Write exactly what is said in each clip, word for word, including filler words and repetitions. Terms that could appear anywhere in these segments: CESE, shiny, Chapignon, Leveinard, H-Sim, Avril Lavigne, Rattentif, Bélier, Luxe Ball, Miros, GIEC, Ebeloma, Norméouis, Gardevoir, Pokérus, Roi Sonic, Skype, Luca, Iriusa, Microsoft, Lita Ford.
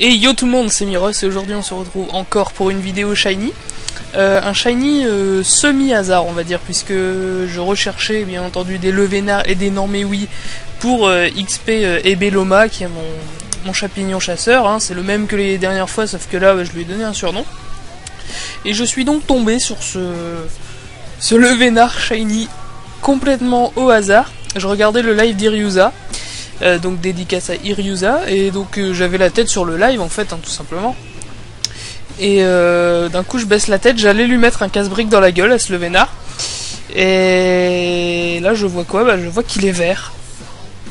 Et yo tout le monde, c'est Miros et aujourd'hui on se retrouve encore pour une vidéo shiny. Euh, un shiny euh, semi-hasard on va dire, puisque je recherchais bien entendu des Leveinard et des Norméouis pour euh, X P euh, Ebeloma, qui est mon, mon chapignon chasseur. Hein. C'est le même que les dernières fois, sauf que là bah, je lui ai donné un surnom. Et je suis donc tombé sur ce, ce Leveinard shiny complètement au hasard. Je regardais le live d'Iriusa. Euh, donc dédicace à Iriusa, et donc euh, j'avais la tête sur le live en fait, hein, tout simplement, et euh, d'un coup je baisse la tête, j'allais lui mettre un casse-brique dans la gueule à ce Leveinard, et là je vois quoi, bah, je vois qu'il est vert,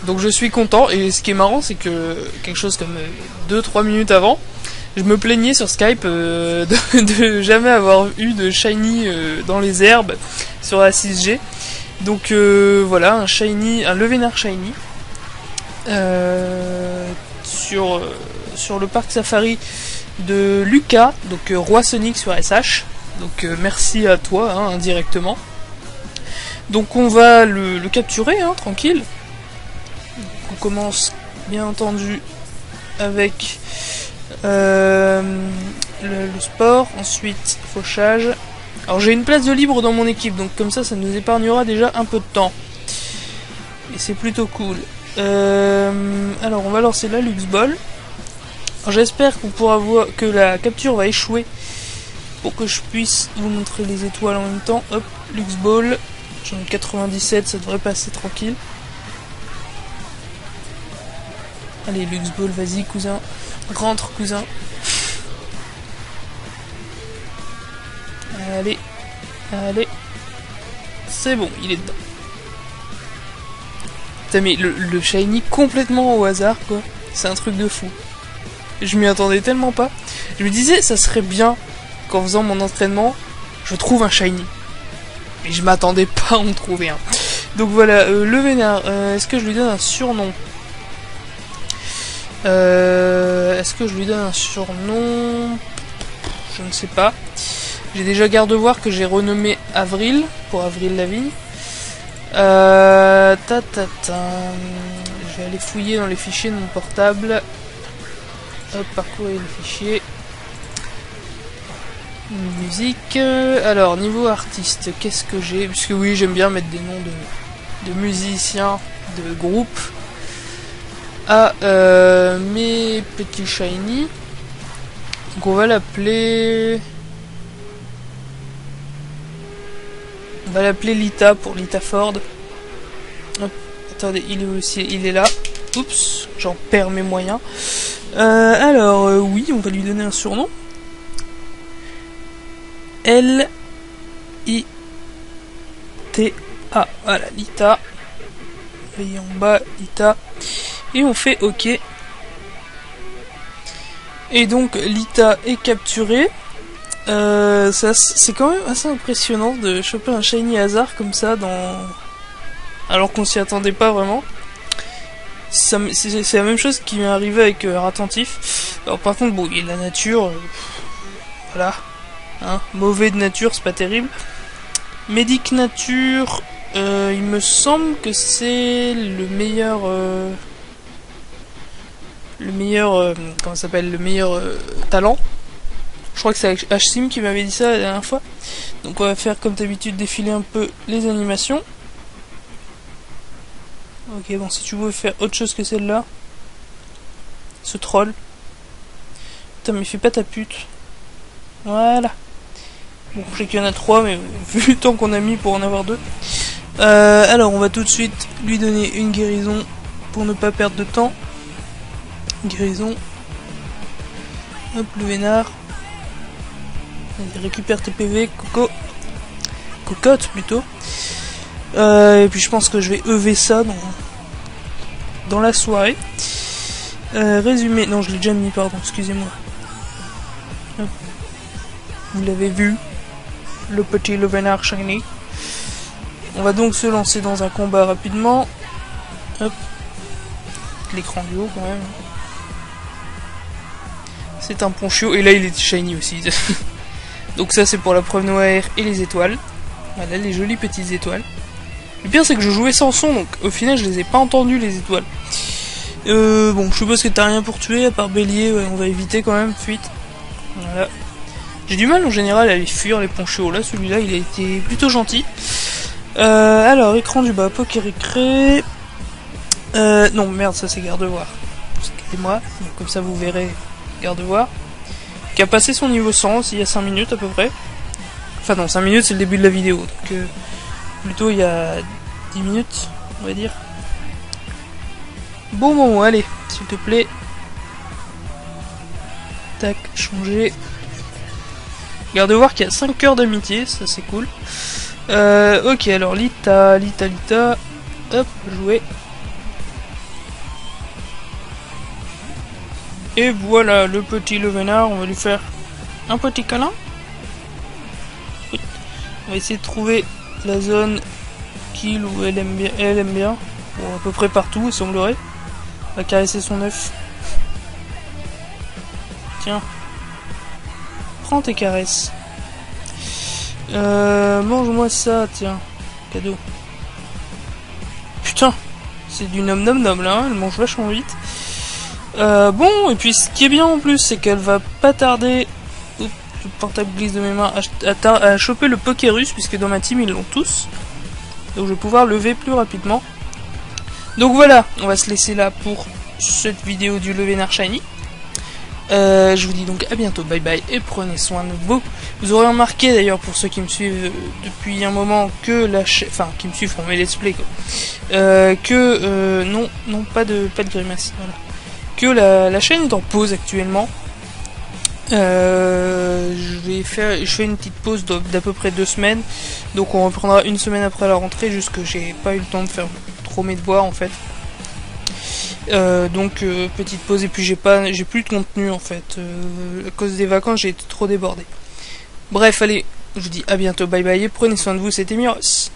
donc je suis content. Et ce qui est marrant, c'est que quelque chose comme deux trois minutes avant, je me plaignais sur Skype euh, de, de jamais avoir eu de shiny euh, dans les herbes sur la six G, donc euh, voilà, un shiny, un Leveinard shiny. Euh, sur, euh, sur le parc safari de Luca, donc euh, Roi Sonic sur S H, donc euh, merci à toi hein, indirectement. Donc on va le, le capturer hein, tranquille. Donc, on commence bien entendu avec euh, le, le sport, ensuite fauchage. Alors j'ai une place de libre dans mon équipe, donc comme ça ça nous épargnera déjà un peu de temps et c'est plutôt cool. Euh, alors on va lancer la Luxe Ball. J'espère qu'on pourra voir que la capture va échouer pour que je puisse vous montrer les étoiles en même temps. Hop, Luxe Ball, j'en ai quatre-vingt-dix-sept, ça devrait passer tranquille. Allez Luxe Ball, vas-y cousin, rentre cousin. Allez, allez, c'est bon, il est dedans. Mais le, le shiny complètement au hasard quoi, c'est un truc de fou, je m'y attendais tellement pas. Je me disais ça serait bien qu'en faisant mon entraînement je trouve un shiny, mais je m'attendais pas à en trouver un. Donc voilà, euh, Leveinard, euh, est-ce que je lui donne un surnom, euh, est-ce que je lui donne un surnom, je ne sais pas. J'ai déjà Gardevoir que j'ai renommé Avril, pour Avril Lavigne. Euh, ta, ta, ta. Je vais aller fouiller dans les fichiers de mon portable. Hop, parcourir les fichiers. Musique. Alors, niveau artiste, qu'est-ce que j'ai? Parce que oui, j'aime bien mettre des noms de, de musiciens, de groupes. Ah, euh, mes petits shiny. Donc, on va l'appeler... On va l'appeler Lita pour Lita Ford. Hop, attendez, il est aussi, il est là. Oups, j'en perds mes moyens. Euh, alors, euh, oui, on va lui donner un surnom. L I T A. Voilà, Lita. Veillez en bas, Lita. Et on fait OK. Et donc, Lita est capturée. Euh, c'est quand même assez impressionnant de choper un shiny hasard comme ça dans... alors qu'on s'y attendait pas vraiment. C'est la même chose qui m'est arrivée avec euh, Rattentif. Alors par contre bon, il y a la nature, euh, voilà, hein, mauvais de nature, c'est pas terrible. Médic nature, euh, il me semble que c'est le meilleur, euh, le meilleur, euh, comment ça s'appelle, le meilleur euh, talent. Je crois que c'est H-Sim qui m'avait dit ça la dernière fois. Donc on va faire comme d'habitude défiler un peu les animations. Ok, bon, si tu veux faire autre chose que celle-là. Ce troll. Putain, mais fais pas ta pute. Voilà. Bon, je sais qu'il y en a trois, mais vu le temps qu'on a mis pour en avoir deux. Euh, alors on va tout de suite lui donner une guérison pour ne pas perdre de temps. Guérison. Hop, le Leveinard. Allez, récupère tes P V, coco. Cocotte plutôt. Euh, et puis je pense que je vais E V ça dans, dans la soirée. Euh, résumé. Non, je l'ai déjà mis, pardon, excusez-moi. Vous l'avez vu, le petit Leveinard shiny. On va donc se lancer dans un combat rapidement. Hop. L'écran du haut quand même. C'est un ponchio. Et là il est shiny aussi. Donc ça c'est pour la promenade et les étoiles. Voilà les jolies petites étoiles. Le pire c'est que je jouais sans son, donc au final je les ai pas entendues les étoiles. Euh, bon, je suppose que t'as rien pour tuer, à part Bélier, ouais, on va éviter quand même, fuite. Voilà. J'ai du mal en général à les fuir, les ponchos. Là, celui-là, il a été plutôt gentil. Euh, alors, écran du bas, poker écré. Euh, non, merde, ça c'est Gardevoir. Excusez-moi, comme ça vous verrez Gardevoir. Qui a passé son niveau cent il y a cinq minutes à peu près. Enfin, non, cinq minutes c'est le début de la vidéo. Donc, euh, plutôt il y a dix minutes, on va dire. Bon moment, allez, s'il te plaît. Tac, changer. Gardevoir qui a cinq cœurs d'amitié, ça c'est cool. Euh, ok, alors Lita, Lita, Lita. Hop, jouer. Et voilà le petit Leveinard, on va lui faire un petit câlin. Oui. On va essayer de trouver la zone qu'il ou elle aime bien. Elle aime bien. Bon, à peu près partout, il semblerait. On va caresser son œuf. Tiens. Prends tes caresses. Euh, mange-moi ça, tiens. Cadeau. Putain. C'est du nom nom nom là, hein. Elle mange vachement vite. Euh, bon, et puis ce qui est bien en plus, c'est qu'elle va pas tarder. Oups, le portable glisse de mes mains. À, à, à choper le Pokérus, puisque dans ma team ils l'ont tous. Donc je vais pouvoir lever plus rapidement. Donc voilà, on va se laisser là pour cette vidéo du Leveinard Shiny. Euh, je vous dis donc à bientôt, bye bye, et prenez soin de vous. Vous aurez remarqué d'ailleurs, pour ceux qui me suivent depuis un moment, que la chaîne... Enfin, qui me suivent pour mes let's play, quoi. Euh, que... Euh, non, non, pas de, pas de grimace, voilà. Que la, la chaîne est en pause actuellement. Euh, je vais faire... Je fais une petite pause d'à peu près deux semaines. Donc on reprendra une semaine après la rentrée, jusque j'ai pas eu le temps de faire trop mes devoirs, en fait. Euh, donc euh, petite pause, et puis j'ai pas j'ai plus de contenu en fait, euh, à cause des vacances j'ai été trop débordé. Bref, allez, je vous dis à bientôt, bye bye, et prenez soin de vous, c'était Miros.